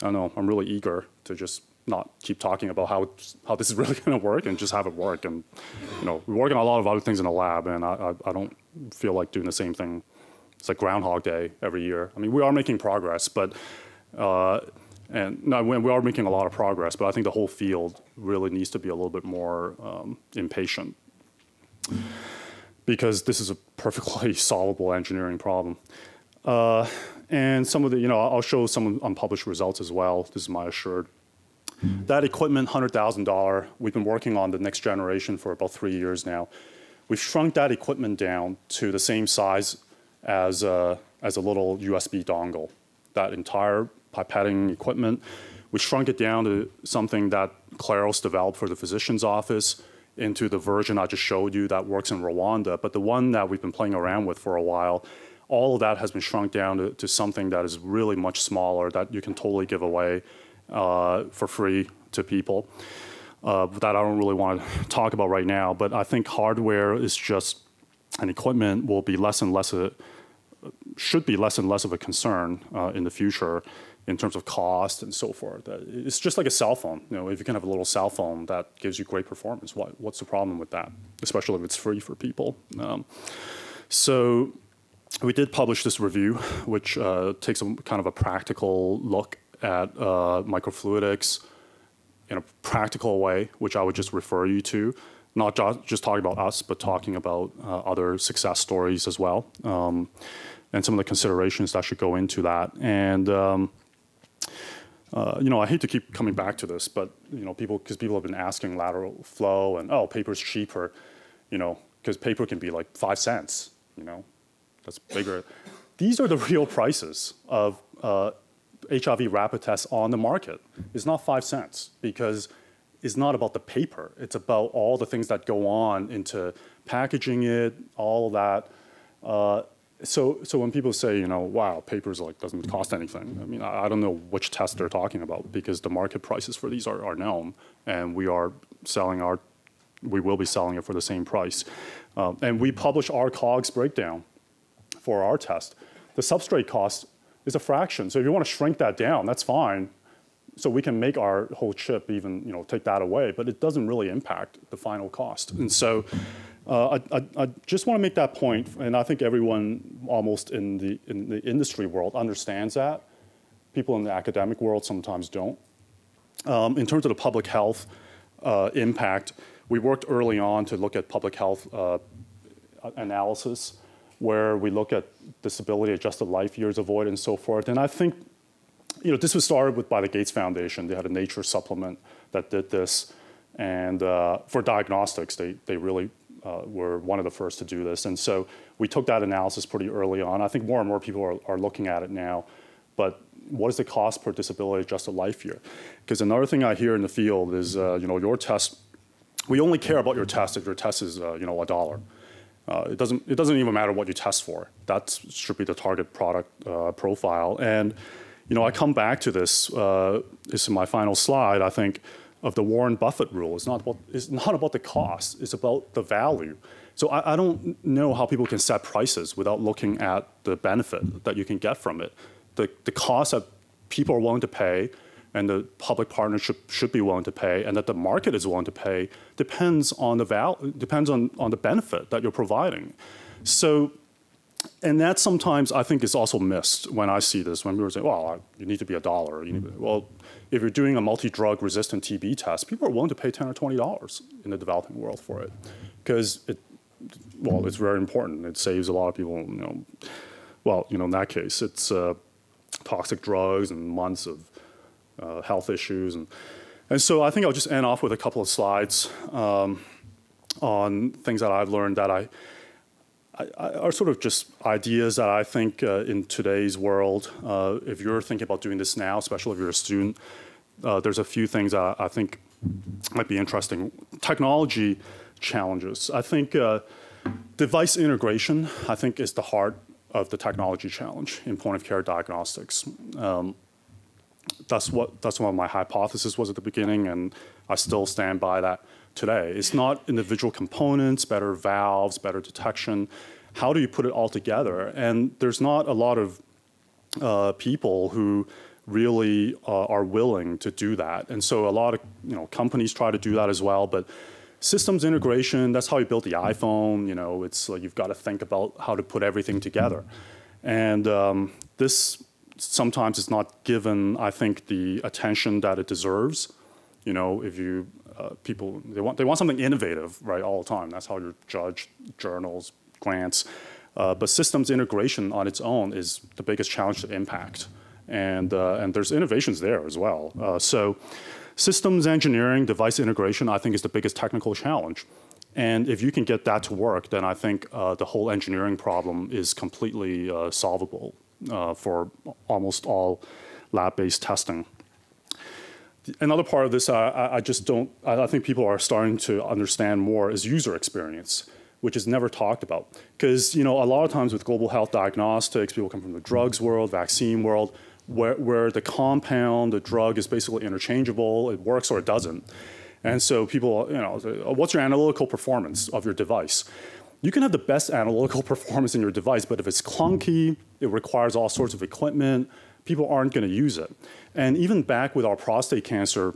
don't know, I'm really eager to just not keep talking about how how this is really going to work and just have it work. And you know, we're working on a lot of other things in the lab, and I, I, I don't feel like doing the same thing. It's like Groundhog Day every year. I mean, we are making progress, but uh, and no, we are making a lot of progress, but I think the whole field really needs to be a little bit more um, impatient, because this is a perfectly solvable engineering problem. Uh, and some of the, you know, I'll show some unpublished results as well. This is my assured. That equipment, one hundred thousand dollars, we've been working on the next generation for about three years now. We've shrunk that equipment down to the same size as a, as a little U S B dongle. That entire pipetting equipment, we shrunk it down to something that Claros developed for the physician's office, into the version I just showed you that works in Rwanda. But the one that we've been playing around with for a while, all of that has been shrunk down to, to something that is really much smaller, that you can totally give away Uh, for free to people, uh, that I don't really want to talk about right now. But I think hardware is just, and equipment will be less and less, a, should be less and less of a concern uh, in the future in terms of cost and so forth. It's just like a cell phone. You know, if you can have a little cell phone that gives you great performance, what, what's the problem with that? Especially if it's free for people. Um, so we did publish this review, which uh, takes a kind of a practical look at uh, microfluidics in a practical way, which I would just refer you to, not just talking about us, but talking about uh, other success stories as well, um, and some of the considerations that should go into that. And um, uh, you know, I hate to keep coming back to this, but you know, people, because people have been asking lateral flow and oh, paper's cheaper, you know, because paper can be like five cents, you know, that's bigger. These are the real prices of Uh, H I V rapid tests on the market. Is not five cents, because it's not about the paper. It's about all the things that go on into packaging it, all that. Uh, so, so when people say, you know, wow, paper's like doesn't cost anything. I mean, I, I don't know which test they're talking about, because the market prices for these are, are known, and we are selling our, we will be selling it for the same price. Um, and we publish our COGS breakdown for our test. The substrate cost is a fraction. So if you want to shrink that down, that's fine. So we can make our whole chip even, you know, take that away, but it doesn't really impact the final cost. And so uh, I, I, I just want to make that point, and I think everyone almost in the, in the industry world understands that. People in the academic world sometimes don't. Um, in terms of the public health uh, impact, we worked early on to look at public health uh, analysis, where we look at disability, adjusted life years avoided, and so forth. And I think, you know, this was started with by the Gates Foundation. They had a Nature supplement that did this. And uh, for diagnostics, they, they really uh, were one of the first to do this. And so we took that analysis pretty early on. I think more and more people are, are looking at it now. But what is the cost per disability adjusted life year? Because another thing I hear in the field is, uh, you know, your test, we only care about your test if your test is, uh, you know, a dollar. Uh, it doesn't. It doesn't even matter what you test for. That should be the target product uh, profile. And you know, I come back to this. Uh, this is my final slide. I think of the Warren Buffett rule. It's not about. It's not about the cost. It's about the value. So I, I don't know how people can set prices without looking at the benefit that you can get from it. The the cost that people are willing to pay, and the public partnership should be willing to pay, and that the market is willing to pay, depends on the val depends on, on the benefit that you're providing. So, and that sometimes I think is also missed when I see this, when people say, well, you need to be a dollar. You need to be, well, if you're doing a multi-drug resistant T B test, people are willing to pay ten or twenty dollars in the developing world for it, because it, well, it's very important. It saves a lot of people, you know, well, you know, in that case, it's uh, toxic drugs and months of Uh, health issues. And, and so I think I'll just end off with a couple of slides um, on things that I've learned that I, I, I, are sort of just ideas that I think uh, in today's world, uh, if you're thinking about doing this now, especially if you're a student, uh, there's a few things that I think might be interesting. Technology challenges. I think uh, device integration, I think, is the heart of the technology challenge in point-of-care diagnostics. Um, that's what that's one of my hypotheses was at the beginning, and I still stand by that today. It's not individual components, better valves, better detection. How do you put it all together? And there's not a lot of uh, people who really uh, are willing to do that. And so a lot of you know companies try to do that as well, but systems integration, that's how you built the iPhone. You know, it's like you've got to think about how to put everything together. And um, this sometimes is not given, I think, the attention that it deserves. You know, if you, uh, people, they want, they want something innovative, right, all the time. That's how you're judged, journals, grants. Uh, but systems integration on its own is the biggest challenge to impact. And, uh, and there's innovations there as well. Uh, so systems engineering, device integration, I think is the biggest technical challenge. And if you can get that to work, then I think uh, the whole engineering problem is completely uh, solvable uh, for almost all lab-based testing. Another part of this, I, I just don't, I think people are starting to understand more is user experience, which is never talked about. Because, you know, a lot of times with global health diagnostics, people come from the drugs world, vaccine world, where, where the compound, the drug is basically interchangeable, it works or it doesn't. And so people, you know, what's your analytical performance of your device? You can have the best analytical performance in your device, but if it's clunky, it requires all sorts of equipment, people aren't going to use it. And even back with our prostate cancer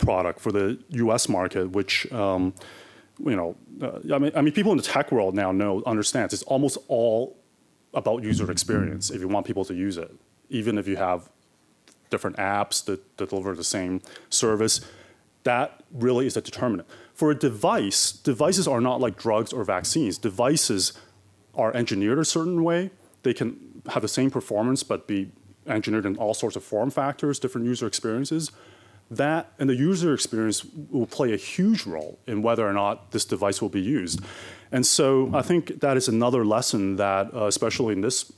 product for the U S market, which, um, you know, uh, I mean, I mean, people in the tech world now know, understands it's almost all about user experience if you want people to use it. Even if you have different apps that, that deliver the same service, that really is a determinant. For a device, devices are not like drugs or vaccines. Devices are engineered a certain way. They can have the same performance, but be engineered in all sorts of form factors, different user experiences. That and the user experience will play a huge role in whether or not this device will be used. And so I think that is another lesson that, uh, especially in this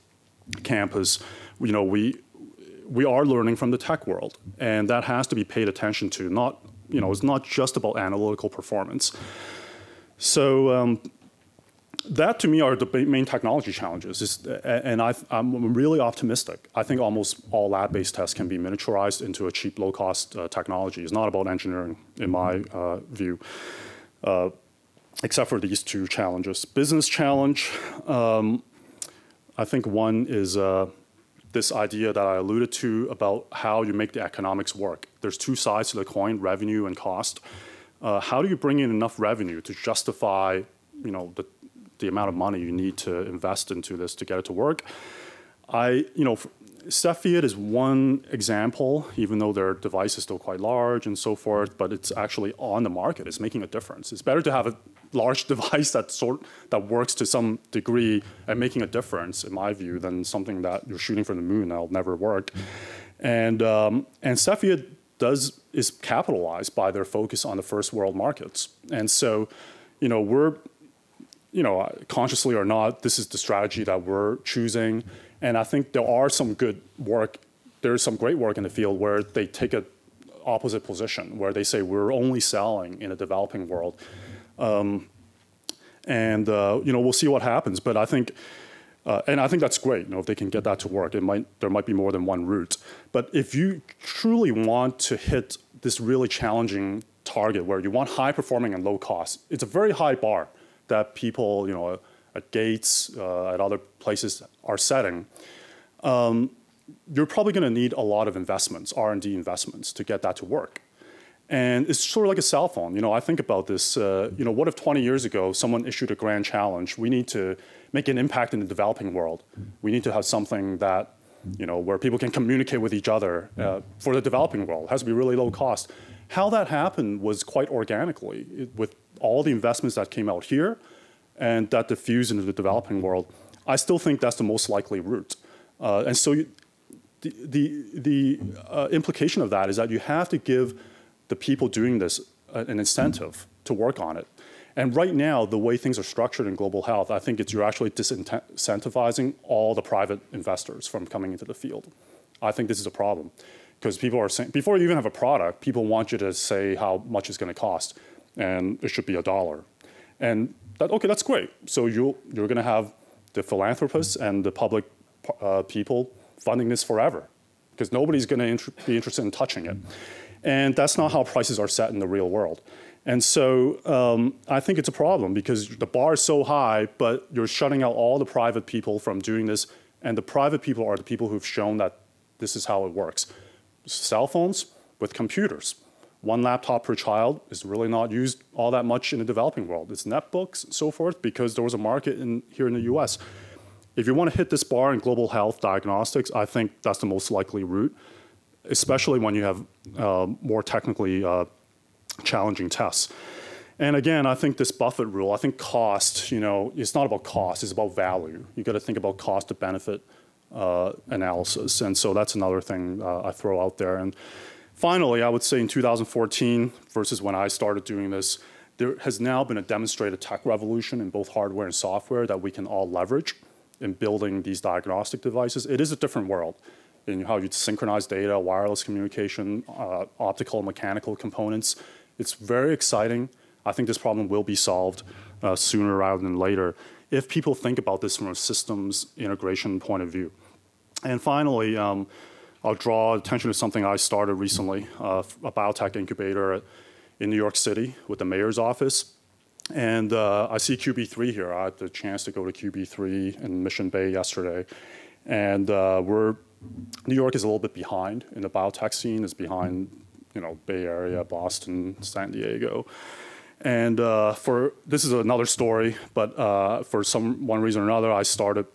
campus, you know, we, we are learning from the tech world, and that has to be paid attention to. Not, you know, it's not just about analytical performance. So um, that to me are the main technology challenges, is, and I, I'm really optimistic. I think almost all lab-based tests can be miniaturized into a cheap, low-cost uh, technology. It's not about engineering, in my uh, view, uh, except for these two challenges. Business challenge, um, I think one is uh, this idea that I alluded to about how you make the economics work. There's two sides to the coin, revenue and cost. Uh, how do you bring in enough revenue to justify, you know, the the amount of money you need to invest into this to get it to work? I, you know, Cepheid is one example, even though their device is still quite large and so forth, but it's actually on the market. It's making a difference. It's better to have a large device that sort that works to some degree and making a difference, in my view, than something that you're shooting for the moon that'll never work. And um, and Cepheid does is capitalized by their focus on the first world markets. And so, you know, we're you know, consciously or not, this is the strategy that we're choosing. And I think there are some good work, there's some great work in the field where they take an opposite position, where they say we're only selling in a developing world. Um, and, uh, you know, we'll see what happens. But I think, uh, and I think that's great, you know, if they can get that to work. It might, there might be more than one route. But if you truly want to hit this really challenging target where you want high performing and low cost, it's a very high bar that people, you know, at Gates, uh, at other places are setting, um, you're probably going to need a lot of investments, R and D investments, to get that to work. And it's sort of like a cell phone. You know, I think about this, uh, you know, what if twenty years ago someone issued a grand challenge? We need to make an impact in the developing world. We need to have something that, you know, where people can communicate with each other uh, for the developing world. It has to be really low cost. How that happened was quite organically, it, with all the investments that came out here and that diffused into the developing world. I still think that's the most likely route. Uh, and so you, the, the, the uh, implication of that is that you have to give the people doing this an incentive to work on it. And right now, the way things are structured in global health, I think it's you're actually disincentivizing all the private investors from coming into the field. I think this is a problem because people are saying, before you even have a product, people want you to say how much it's going to cost, and it should be a dollar. And that, okay, that's great. So you'll, you're going to have the philanthropists and the public uh, people funding this forever because nobody's going to inter be interested in touching it. And that's not how prices are set in the real world. And so um, I think it's a problem because the bar is so high, but you're shutting out all the private people from doing this. And the private people are the people who've shown that this is how it works. Cell phones with computers. One laptop per child is really not used all that much in the developing world. It's netbooks and so forth because there was a market in, here in the U S. If you want to hit this bar in global health diagnostics, I think that's the most likely route, especially when you have uh, more technically uh, challenging tests. And again, I think this Buffett rule, I think cost, you know, it's not about cost, it's about value. You got to think about cost to benefit uh, analysis. And so that's another thing uh, I throw out there. And finally, I would say in two thousand fourteen versus when I started doing this, there has now been a demonstrated tech revolution in both hardware and software that we can all leverage in building these diagnostic devices. It is a different world in how you synchronize data, wireless communication, uh, optical and mechanical components. It's very exciting. I think this problem will be solved uh, sooner rather than later if people think about this from a systems integration point of view. And finally, um, I'll draw attention to something I started recently, uh, a biotech incubator in New York City with the mayor's office. And uh, I see Q B three here. I had the chance to go to Q B three in Mission Bay yesterday. And uh, we're, New York is a little bit behind in the biotech scene. It's behind, you know, Bay Area, Boston, San Diego. And uh, for, this is another story, but uh, for some one reason or another, I started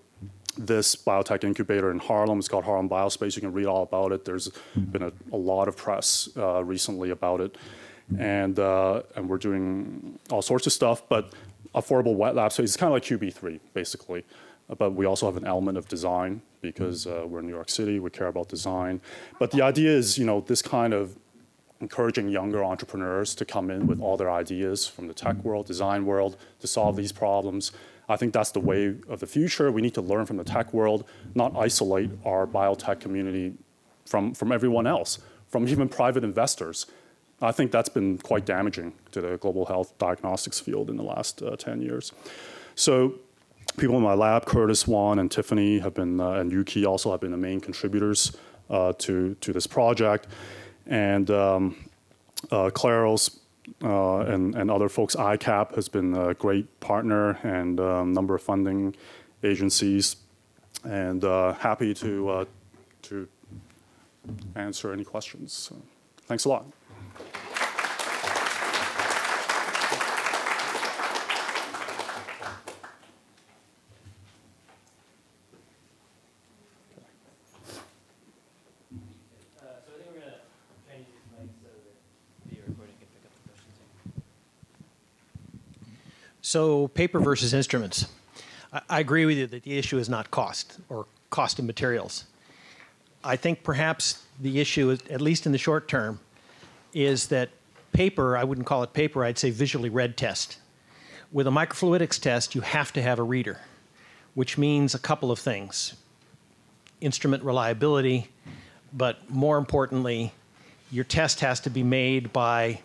this biotech incubator in Harlem. It's called Harlem Biospace. You can read all about it. There's been a, a lot of press uh, recently about it. And, uh, and we're doing all sorts of stuff, but affordable wet lab space. It's kind of like Q B three, basically. But we also have an element of design because uh, we're in New York City. We care about design. But the idea is, you know, this kind of encouraging younger entrepreneurs to come in with all their ideas from the tech world, design world, to solve these problems. I think that's the way of the future. We need to learn from the tech world, not isolate our biotech community from, from everyone else, from even private investors. I think that's been quite damaging to the global health diagnostics field in the last uh, ten years. So people in my lab, Curtis, Juan, and Tiffany have been, uh, and Yuki also have been the main contributors uh, to, to this project. And um, uh, Claros uh, and, and other folks, I CAP has been a great partner and a um, number of funding agencies. And uh, happy to, uh, to answer any questions. So, thanks a lot. So paper versus instruments. I, I agree with you that the issue is not cost or cost of materials. I think perhaps the issue, is, at least in the short term, is that paper, I wouldn't call it paper, I'd say visually read test. With a microfluidics test, you have to have a reader, which means a couple of things. Instrument reliability, but more importantly, your test has to be made by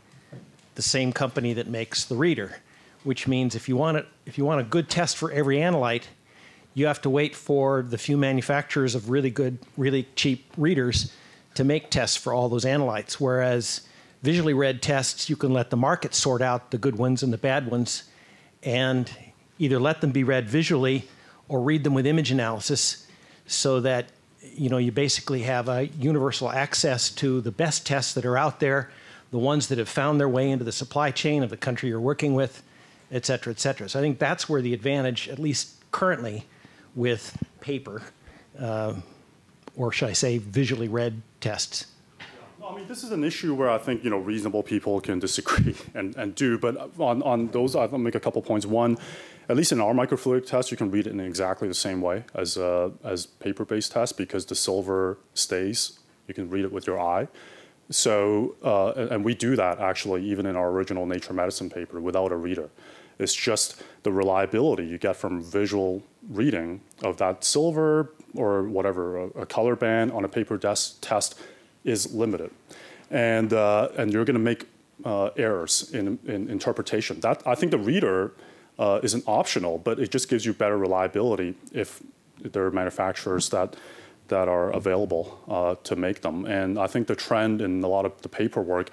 the same company that makes the reader. Which means if you want it, if you want a good test for every analyte, you have to wait for the few manufacturers of really good, really cheap readers to make tests for all those analytes. Whereas visually read tests, you can let the market sort out the good ones and the bad ones, and either let them be read visually or read them with image analysis, so that you know you basically have a universal access to the best tests that are out there, the ones that have found their way into the supply chain of the country you're working with, et cetera, et cetera. So I think that's where the advantage, at least currently, with paper, uh, or should I say visually read tests. Yeah. No, I mean, this is an issue where I think, you know, reasonable people can disagree and, and do, but on, on those, I'll make a couple points. One, at least in our microfluidic test, you can read it in exactly the same way as, uh, as paper-based tests because the silver stays. You can read it with your eye. So, uh, and we do that actually even in our original Nature Medicine paper without a reader. It's just the reliability you get from visual reading of that silver or whatever, a, a color band on a paper test is limited. And, uh, and you're going to make uh, errors in, in interpretation. That, I think the reader uh, isn't optional, but it just gives you better reliability if there are manufacturers that, that are available uh, to make them. And I think the trend in a lot of the paperwork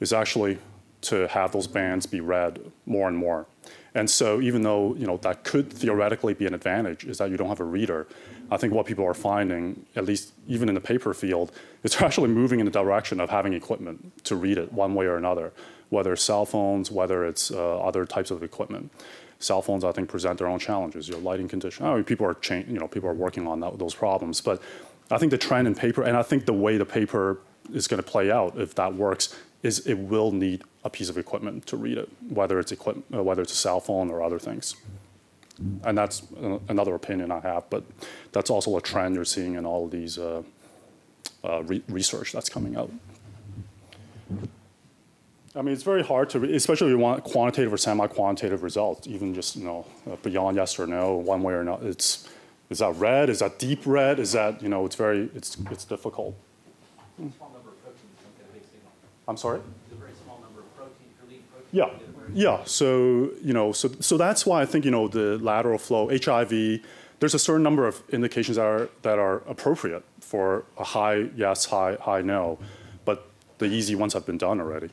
is actually to have those bands be read more and more. And so even though, you know, that could theoretically be an advantage, is that you don't have a reader. I think what people are finding, at least even in the paper field, it's actually moving in the direction of having equipment to read it one way or another, whether it's cell phones, whether it's uh, other types of equipment. Cell phones, I think, present their own challenges. Your lighting condition. I mean, people are cha- you know, people are working on that, those problems. But I think the trend in paper, and I think the way the paper is going to play out, if that works, is it will need a piece of equipment to read it, whether it's equip uh, whether it's a cell phone or other things. And that's uh, another opinion I have, but that's also a trend you're seeing in all of these uh, uh, re research that's coming out. I mean, it's very hard to, re especially if you want quantitative or semi-quantitative results, even just, you know, uh, beyond yes or no, one way or not. It's, is that red? Is that deep red? Is that, you know, it's very, it's, it's difficult. Mm. I'm sorry? It's a very small number of protein, your lead protein. Yeah, yeah. So, you know, so, so that's why I think, you know, the lateral flow, H I V, there's a certain number of indications that are, that are appropriate for a high yes, high, high no, but the easy ones have been done already.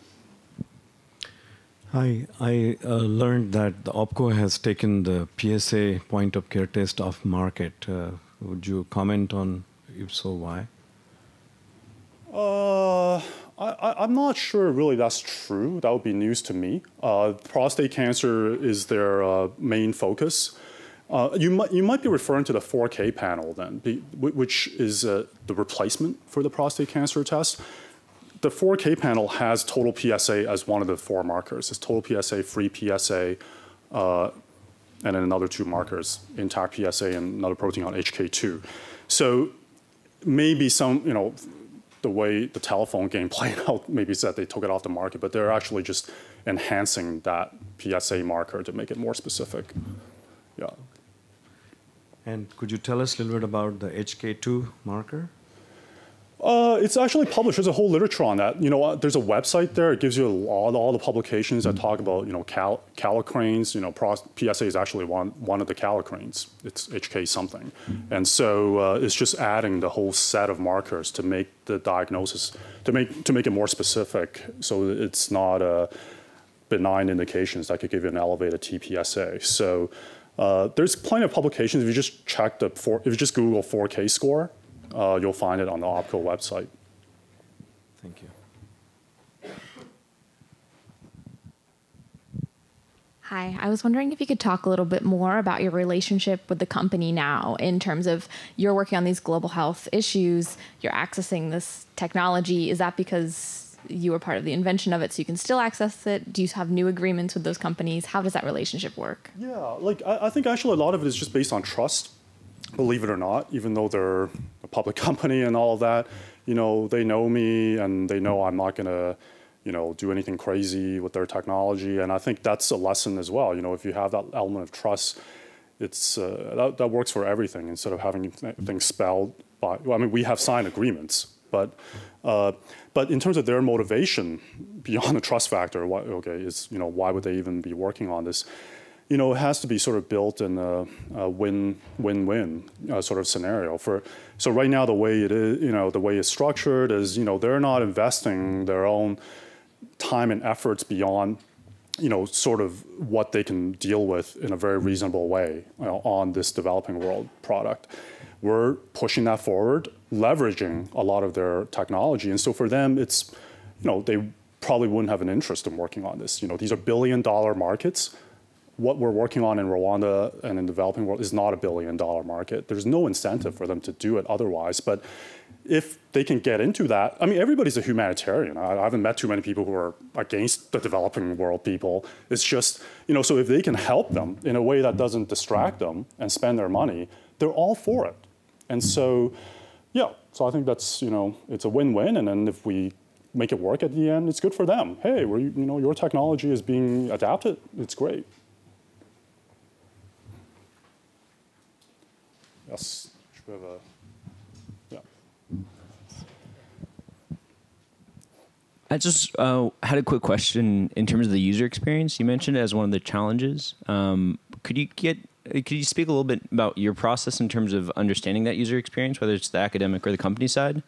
Hi, I uh, learned that the OPKO has taken the P S A point of care test off market. Uh, would you comment on, if so, why? Uh... I, I'm not sure really that's true. That would be news to me. Uh, prostate cancer is their uh, main focus. Uh, you, might, you might be referring to the four K panel then, which is uh, the replacement for the prostate cancer test. The four K panel has total P S A as one of the four markers. It's total P S A, free P S A, uh, and then another two markers, intact P S A and another protein on H K two. So maybe some, you know, the way the telephone game played out, maybe it's that they took it off the market, but they're actually just enhancing that P S A marker to make it more specific. Yeah. And could you tell us a little bit about the H K two marker? Uh, it's actually published. There's a whole literature on that. You know, uh, there's a website there. It gives you all, all the publications that talk about, you know, cal calicrines. You know, P S A is actually one one of the calicrines. It's H K something, and so uh, it's just adding the whole set of markers to make the diagnosis to make to make it more specific. So it's not uh, benign indications that could give you an elevated T P S A. So uh, there's plenty of publications. If you just check the four, if you just Google four K score. Uh, you'll find it on the OPKO website. Thank you. Hi, I was wondering if you could talk a little bit more about your relationship with the company now in terms of you're working on these global health issues, you're accessing this technology. Is that because you were part of the invention of it so you can still access it? Do you have new agreements with those companies? How does that relationship work? Yeah, like I, I think actually a lot of it is just based on trust. Believe it or not, even though they're a public company and all that, you know, they know me and they know I'm not going to, you know, do anything crazy with their technology. And I think that's a lesson as well. You know, if you have that element of trust, it's uh, that, that works for everything instead of having things spelled by, well, I mean, we have signed agreements, but uh, but in terms of their motivation beyond the trust factor, why, okay, is, you know, why would they even be working on this? You know, it has to be sort of built in a, a win, win, win uh, sort of scenario. For so right now, the way it is, you know, the way it's structured is, you know, they're not investing their own time and efforts beyond, you know, sort of what they can deal with in a very reasonable way, you know, on this developing world product. We're pushing that forward, leveraging a lot of their technology, and so for them, it's, you know, they probably wouldn't have an interest in working on this. You know, these are billion-dollar markets. What we're working on in Rwanda and in the developing world is not a billion dollar market. There's no incentive for them to do it otherwise. But if they can get into that, I mean, everybody's a humanitarian. I, I haven't met too many people who are against the developing world people. It's just, you know, so if they can help them in a way that doesn't distract them and spend their money, they're all for it. And so, yeah, so I think that's, you know, it's a win-win. And then if we make it work at the end, it's good for them. Hey, we're, you know, your technology is being adapted. It's great. Yes, should we have a, yeah. I just uh, had a quick question in terms of the user experience. You mentioned it as one of the challenges. Um, could you get, could you speak a little bit about your process in terms of understanding that user experience, whether it's the academic or the company side?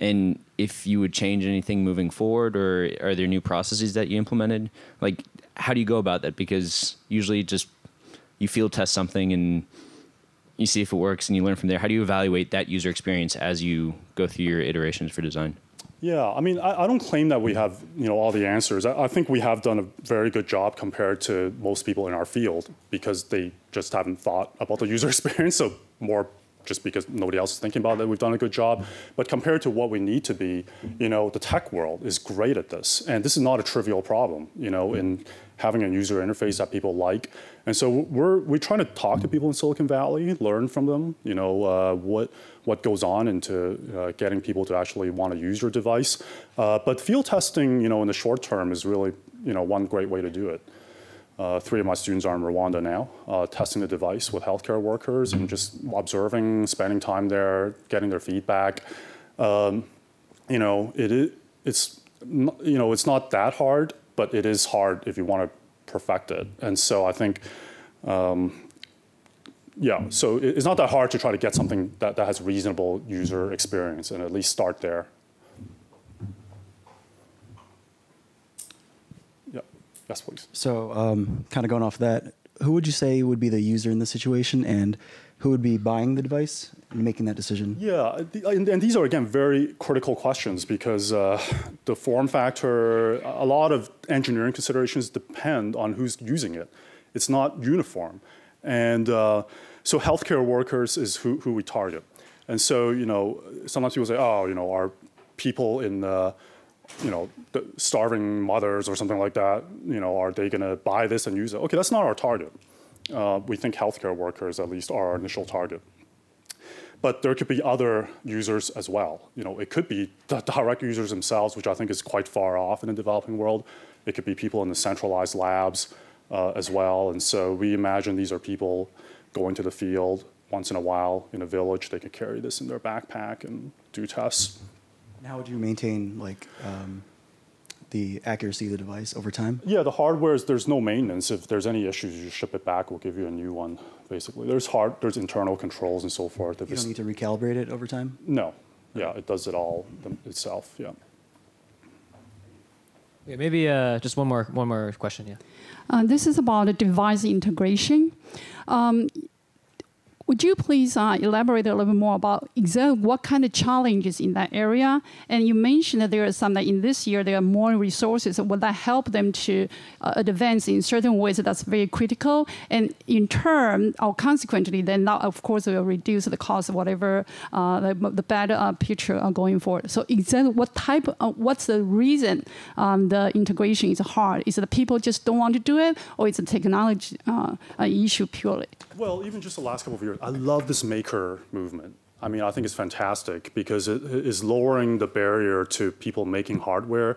And if you would change anything moving forward, or are there new processes that you implemented? Like, how do you go about that? Because usually just you field test something and you see if it works and you learn from there. How do you evaluate that user experience as you go through your iterations for design? Yeah, I mean, I, I don't claim that we have, you know, all the answers. I, I think we have done a very good job compared to most people in our field because they just haven't thought about the user experience. So more just because nobody else is thinking about it, we've done a good job. But compared to what we need to be, you know, the tech world is great at this. And this is not a trivial problem, you know, in having a user interface that people like. And so we're, we're trying to talk to people in Silicon Valley, learn from them, you know, uh, what, what goes on into uh, getting people to actually want to use your device. Uh, but field testing, you know, in the short term is really, you know, one great way to do it. Uh, three of my students are in Rwanda now, uh, testing the device with healthcare workers and just observing, spending time there, getting their feedback. Um, you know, it, it, it's, you know, it's not that hard, but it is hard if you want to perfect it. And so I think, um, yeah, so it, it's not that hard to try to get something that, that has reasonable user experience and at least start there. Yeah, yes, please. So um, kind of going off that, who would you say would be the user in this situation and who would be buying the device and making that decision? Yeah, and, and these are, again, very critical questions because uh, the form factor, a lot of engineering considerations depend on who's using it. It's not uniform. And uh, so healthcare workers is who, who we target. And so, you know, sometimes people say, oh, you know, are people in, uh, you know, the starving mothers or something like that, you know, are they going to buy this and use it? Okay, that's not our target. Uh, we think healthcare workers, at least, are our initial target. But there could be other users as well. You know, it could be the direct users themselves, which I think is quite far off in the developing world. It could be people in the centralized labs uh, as well. And so we imagine these are people going to the field once in a while in a village. They could carry this in their backpack and do tests. And how would you maintain, like, um the accuracy of the device over time? Yeah, the hardware is, there's no maintenance. If there's any issues, you ship it back, we'll give you a new one, basically. There's hard, there's internal controls and so forth. You don't need to recalibrate it over time? No, yeah, it does it all itself, yeah. Yeah, maybe uh, just one more, one more question, yeah. Uh, this is about device integration. Um, Would you please uh, elaborate a little bit more about exactly what kind of challenges in that area? And you mentioned that there are some that in this year there are more resources. Will that help them to uh, advance in certain ways that's very critical? And in turn, or consequently, then that, of course, will reduce the cost of whatever uh, the, the better uh, picture uh, going forward. So exactly what type, of, what's the reason um, the integration is hard? Is it the people just don't want to do it, or is it a technology uh, issue purely? Well, even just the last couple of years, I love this maker movement. I mean, I think it's fantastic because it is lowering the barrier to people making hardware,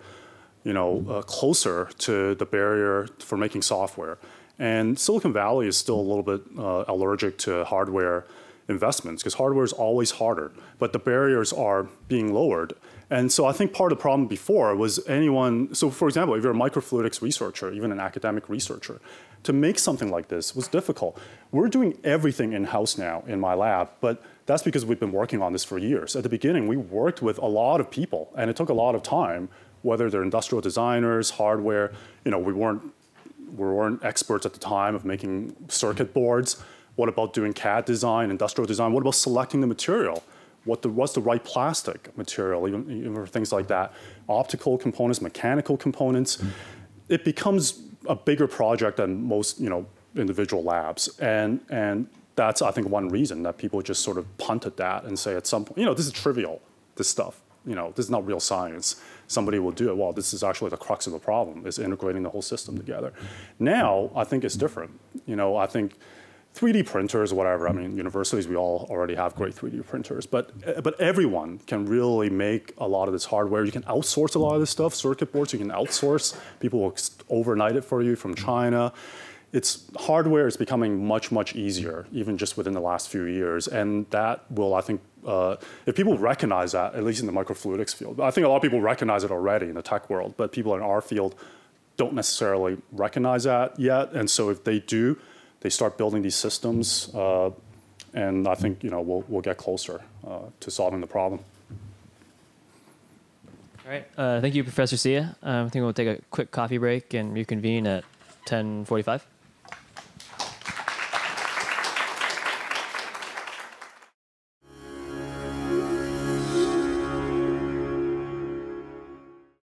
you know, uh, closer to the barrier for making software. And Silicon Valley is still a little bit uh, allergic to hardware investments because hardware is always harder, but the barriers are being lowered. And so I think part of the problem before was anyone, so for example, if you're a microfluidics researcher, even an academic researcher, to make something like this was difficult. We're doing everything in-house now in my lab, but that's because we've been working on this for years. At the beginning, we worked with a lot of people, and it took a lot of time, whether they're industrial designers, hardware, you know, we weren't, we weren't experts at the time of making circuit boards. What about doing C A D design, industrial design? What about selecting the material? What the, what's the right plastic material, even, even for things like that? Optical components, mechanical components. It becomes a bigger project than most, you know, individual labs. And, and that's, I think, one reason that people just sort of punt at that and say at some point, you know, this is trivial, this stuff. You know, this is not real science. Somebody will do it. Well, this is actually the crux of the problem, is integrating the whole system together. Now, I think it's different. You know, I think three D printers, whatever. I mean, universities, we all already have great three D printers, but but everyone can really make a lot of this hardware. You can outsource a lot of this stuff. Circuit boards, you can outsource. People will overnight it for you from China. it's hardware is becoming much, much easier, even just within the last few years. And that will, I think, uh, if people recognize that, at least in the microfluidics field, I think a lot of people recognize it already in the tech world, but people in our field don't necessarily recognize that yet. And so if they do, they start building these systems. Uh, and I think, you know, we'll, we'll get closer uh, to solving the problem. All right. Uh, thank you, Professor Sia. Um, I think we'll take a quick coffee break and reconvene at ten forty-five.